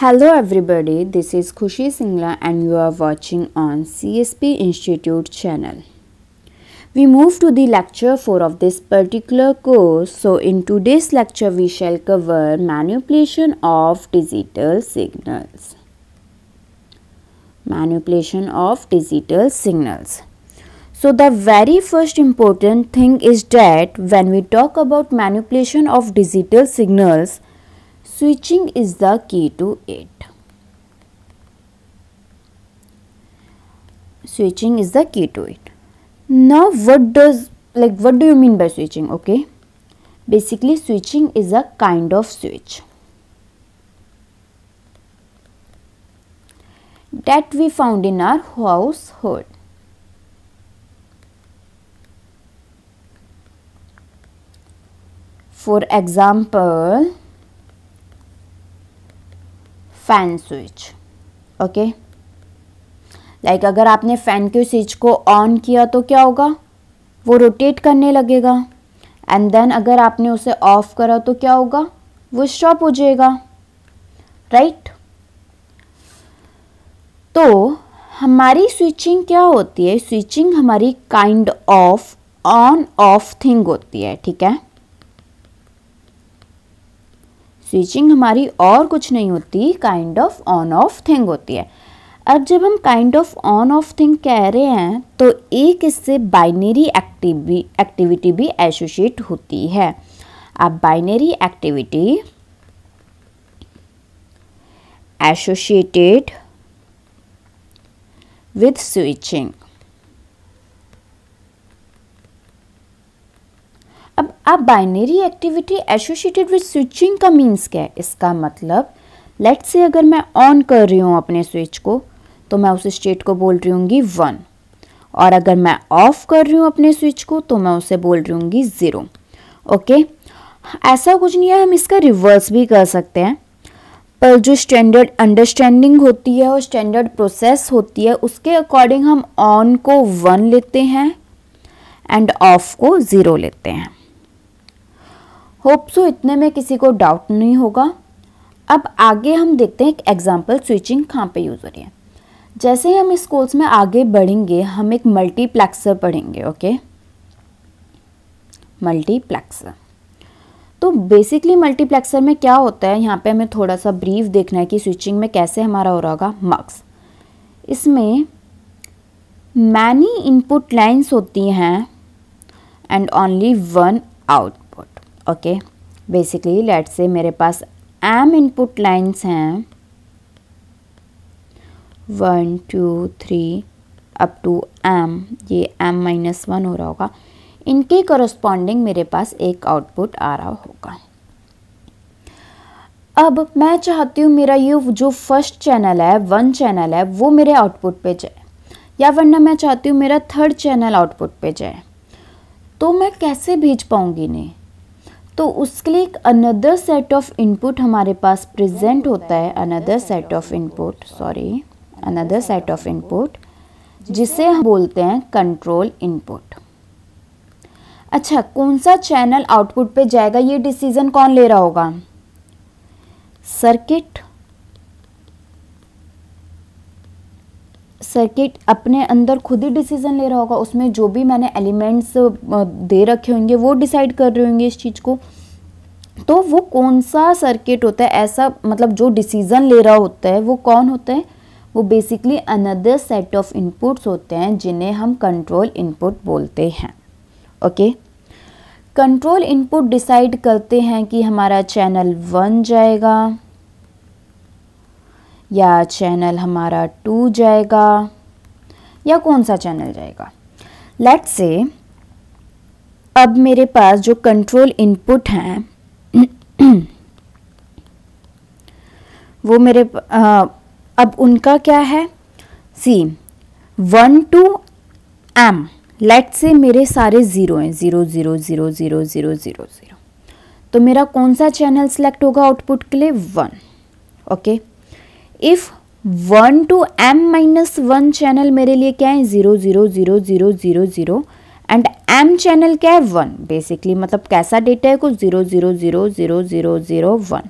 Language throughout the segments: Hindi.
Hello everybody, this is Khushi Singla and you are watching on CSP Institute channel. We move to the lecture 4 of this particular course. So in today's lecture we shall cover manipulation of digital signals. Manipulation of digital signals. So the very first important thing is that when we talk about manipulation of digital signals, switching is the key to it. Switching is the key to it. Now what do you mean by switching? Okay, basically switching is a kind of switch that we found in our household. For example, fan switch. Okay, like अगर आपने फैन के स्विच को ऑन किया तो क्या होगा, वो रोटेट करने लगेगा. एंड देन अगर आपने उसे ऑफ करा तो क्या होगा, वो स्टॉप हो जाएगा. राइट? तो हमारी स्विचिंग क्या होती है? स्विचिंग हमारी kind of on off thing होती है. ठीक है, स्विचिंग हमारी और कुछ नहीं होती, kind of on off thing होती है. अब जब हम kind of on off thing कह रहे हैं तो एक इससे बाइनरी एक्टिविटी भी एसोसिएट होती है. अब binary activity associated with switching. अब आप binary activity associated with switching का मीन्स क्या है? इसका मतलब लेट्स से अगर मैं ऑन कर रही हूँ अपने स्विच को तो मैं उस स्टेट को बोल रही हूँगी 1, और अगर मैं ऑफ कर रही हूँ अपने स्विच को तो मैं उसे बोल रही हूँगी 0. ओके, ऐसा कुछ नहीं है, हम इसका रिवर्स भी कर सकते हैं, पर जो स्टैंडर्ड अंडरस्टैंडिंग होती है और स्टैंडर्ड प्रोसेस होती है उसके अकॉर्डिंग हम ऑन को 1 लेते हैं एंड ऑफ को 0 लेते हैं. होप सो इतने में किसी को डाउट नहीं होगा. अब आगे हम देखते हैं एक एग्जाम्पल स्विचिंग कहाँ पे यूज़ हो रही है. जैसे ही हम इस कोर्स में आगे बढ़ेंगे हम एक मल्टीप्लेक्सर पढ़ेंगे. Okay, multiplexer. तो बेसिकली मल्टीप्लेक्सर में क्या होता है, यहाँ पे हमें थोड़ा सा ब्रीफ देखना है कि स्विचिंग में कैसे हमारा हो रहा होगा मक्स. इसमें मैनी इनपुट लाइन्स होती हैं and only 1 out. Okay, basically let's say मेरे पास एम इनपुट लाइन्स हैं 1 2 3 अप टू एम, ये m-1 हो रहा होगा. इनके कॉरस्पॉन्डिंग मेरे पास एक आउटपुट आ रहा होगा. अब मैं चाहती हूँ मेरा ये जो फर्स्ट चैनल है 1 चैनल है वो मेरे आउटपुट पे जाए, या वरना मैं चाहती हूँ मेरा 3rd चैनल आउटपुट पे जाए, तो मैं कैसे भेज पाऊँगी इन्हें? तो उसके लिए एक अनदर सेट ऑफ इनपुट हमारे पास प्रेजेंट होता है. अनदर सेट ऑफ इनपुट जिसे हम बोलते हैं कंट्रोल इनपुट. अच्छा, कौन सा चैनल आउटपुट पे जाएगा ये डिसीजन कौन ले रहा होगा? सर्किट अपने अंदर खुद ही डिसीजन ले रहा होगा. उसमें जो भी मैंने एलिमेंट्स दे रखे होंगे वो डिसाइड कर रहे होंगे इस चीज़ को. तो वो कौन सा सर्किट होता है ऐसा, मतलब जो डिसीजन ले रहा होता है वो कौन होता है? वो basically another set of inputs होते हैं जिन्हें हम कंट्रोल इनपुट बोलते हैं. ओके, कंट्रोल इनपुट डिसाइड करते हैं कि हमारा चैनल 1 जाएगा या चैनल हमारा 2 जाएगा या कौन सा चैनल जाएगा. लेट्स से अब मेरे पास जो कंट्रोल इनपुट हैं वो अब उनका क्या है, सी 1 to m. लेट्स से मेरे सारे 0 हैं, 0 0 0 0 0 0 0 0. तो मेरा कौन सा चैनल सेलेक्ट होगा आउटपुट के लिए? 1. Okay, if 1 to m-1 channel मेरे लिए क्या है? 0 0 0 0 0 0 0. एंड m चैनल क्या है? 1. बेसिकली मतलब कैसा डेटा है? कुछ 0 0 0 0 0 0 1.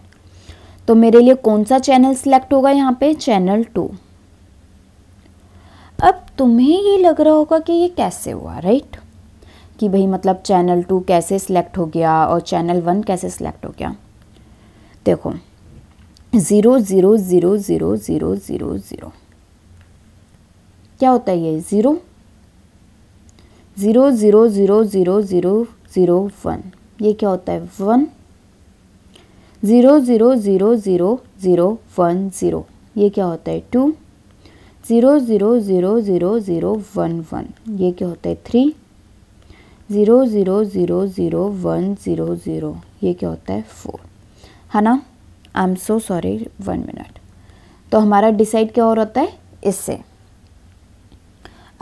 तो मेरे लिए कौन सा चैनल सिलेक्ट होगा यहाँ पे, चैनल 2। अब तुम्हें ये लग रहा होगा कि ये कैसे हुआ, राइट, कि भाई मतलब चैनल 2 कैसे सिलेक्ट हो गया और चैनल 1 कैसे सिलेक्ट हो गया। देखो 0 0 0 0 0 0 0 क्या होता है ये 0 0 0 0 0 0 0 1 ये क्या होता है 1 0 0 0 0 0 1 0 ये क्या होता है 2 0 0 0 0 0 1 1 ये क्या होता है 3 0 0 0 0 1 0 0 ये क्या होता है 4, है ना। I am so sorry 1 minute. तो हमारा डिसाइड क्या हो रहा है इससे।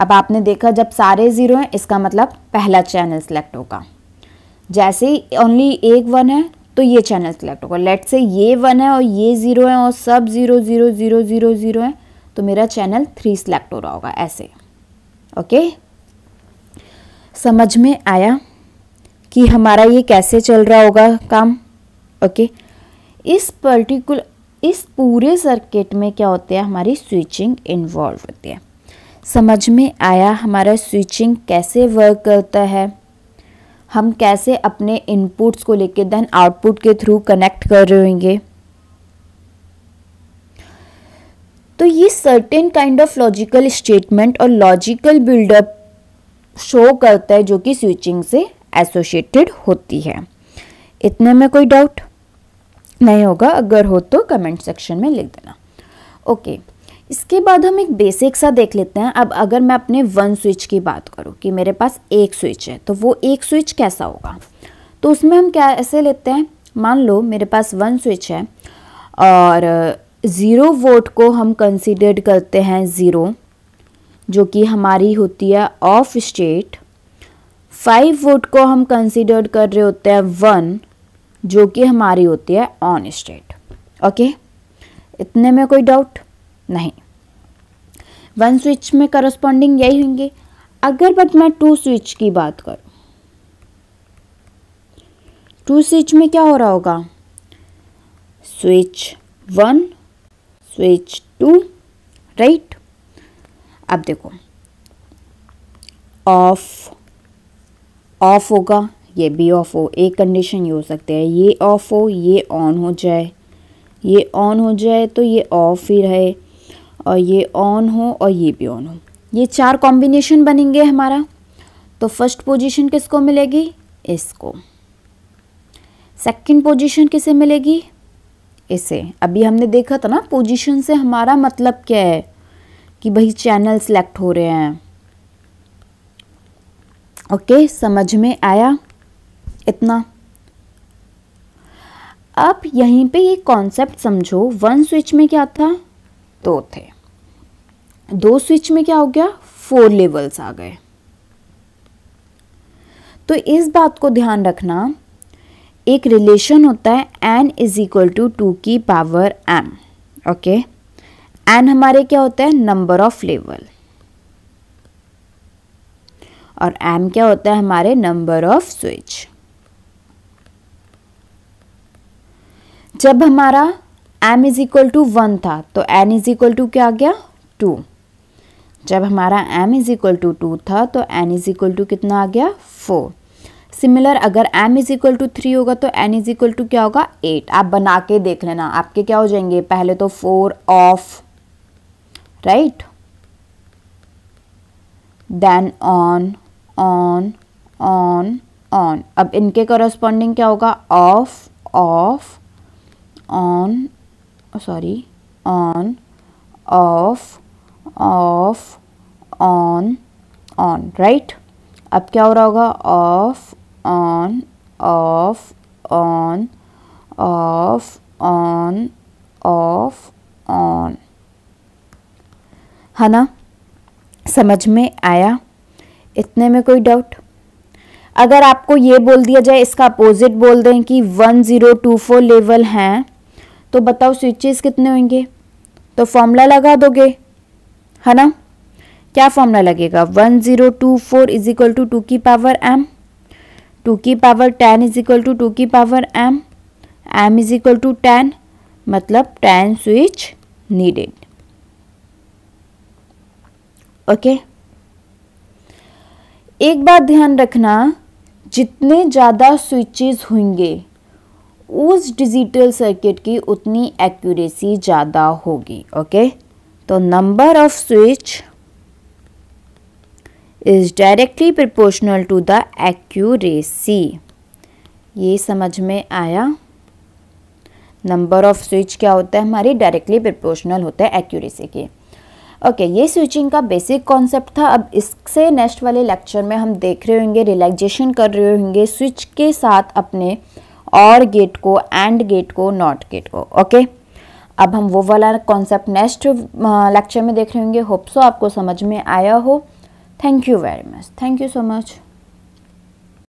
अब आपने देखा जब सारे 0 हैं इसका मतलब पहला चैनल सेलेक्ट होगा। जैसे ही ओनली एक 1 है तो ये चैनल सेलेक्ट होगा। लेट से ये 1 है और ये 0 है और सब 0 0 0 0 0 0 है तो मेरा चैनल 3 सेलेक्ट हो रहा होगा ऐसे। ओके, समझ में आया कि हमारा ये कैसे चल रहा होगा काम। ओके, इस पूरे सर्किट में क्या होता है हमारी स्विचिंग इन्वॉल्व होती है। समझ में आया हमारा स्विचिंग कैसे वर्क करता है, हम कैसे अपने इनपुट्स को लेकर देन आउटपुट के थ्रू कनेक्ट कर रहे होंगे। तो ये certain kind of logical statement और लॉजिकल बिल्डअप शो करता है जो कि स्विचिंग से एसोसिएटेड होती है। इतने में कोई डाउट नहीं होगा, अगर हो तो कमेंट सेक्शन में लिख देना। ओके, इसके बाद हम एक बेसिक सा देख लेते हैं। अब अगर मैं अपने 1 स्विच की बात करूं कि मेरे पास 1 स्विच है तो वो 1 स्विच कैसा होगा, तो उसमें हम क्या ऐसे लेते हैं, मान लो मेरे पास 1 स्विच है और 0 वोल्ट को हम कंसीडर करते हैं 0 जो कि हमारी होती है ऑफ स्टेट। 5 वोल्ट को हम कंसीडर कर रहे होते हैं 1 जो कि हमारी होती है ऑन स्टेट। ओके, इतने में कोई डाउट नहीं। 1 स्विच में करस्पॉन्डिंग यही होंगे। अगर बट मैं 2 स्विच की बात करूं, 2 स्विच में क्या हो रहा होगा, स्विच 1 स्विच 2, राइट। अब देखो ऑफ होगा, ये भी ऑफ हो, एक कंडीशन ये हो सकती है ये ऑफ हो, ये ऑन हो जाए, ये ऑन हो जाए तो ये ऑफ ही रहे, और ये ऑन हो और ये भी ऑन हो। ये 4 कॉम्बिनेशन बनेंगे हमारा। तो फर्स्ट पोजीशन किसको मिलेगी, इसको। सेकंड पोजीशन किसे मिलेगी, इसे। अभी हमने देखा था ना पोजीशन से हमारा मतलब क्या है कि भाई चैनल सेलेक्ट हो रहे हैं। ओके, समझ में आया इतना। अब यहीं पे ये कॉन्सेप्ट समझो, 1 स्विच में क्या था, 2 थे, 2 स्विच में क्या हो गया, 4 लेवल्स आ गए। तो इस बात को ध्यान रखना, एक रिलेशन होता है n = 2m। ओके, n हमारे क्या होता है नंबर ऑफ लेवल और m क्या होता है हमारे नंबर ऑफ स्विच। जब हमारा m = 1 था तो n = क्या आ गया, 2। जब हमारा m = 2 था तो n = कितना आ गया, 4। सिमिलर अगर m = 3 होगा तो n = क्या होगा, 8। आप बना के देख लेना, आपके क्या हो जाएंगे, पहले तो 4 off, right, then on on on on. अब इनके कॉरस्पॉन्डिंग क्या होगा, off off on, sorry on off off on on, right. अब क्या हो रहा होगा, off on off on off on off on, है ना। समझ में आया, इतने में कोई डाउट। अगर आपको ये बोल दिया जाए, इसका अपोजिट बोल दें कि 1024 लेवल हैं तो बताओ स्विचेस कितने होंगे, तो फॉर्मूला लगा दोगे, है ना। क्या फॉर्मूला लगेगा, 1024 = 2m, 210 = 2m, m = 10, मतलब tan switch needed. ओके, एक बात ध्यान रखना, जितने ज़्यादा स्विचेस होंगे उस डिजिटल सर्किट की उतनी एक्यूरेसी ज़्यादा होगी. ओके, तो number of switch is directly proportional to the accuracy. ये समझ में आया. नंबर ऑफ स्विच क्या होता है, हमारी डायरेक्टली प्रोपोर्शनल होता है एक्यूरेसी के. ओके, ये स्विचिंग का बेसिक कॉन्सेप्ट था. अब इससे नेक्स्ट वाले लेक्चर में हम देख रहे होंगे, रिलैक्सेशन कर रहे होंगे स्विच के साथ अपने और गेट को, एंड गेट को, नॉट गेट को. ओके, अब हम वो वाला कॉन्सेप्ट नेक्स्ट लेक्चर में देख रहे होंगे. होप सो आपको समझ में आया हो. Thank you very much. Thank you so much.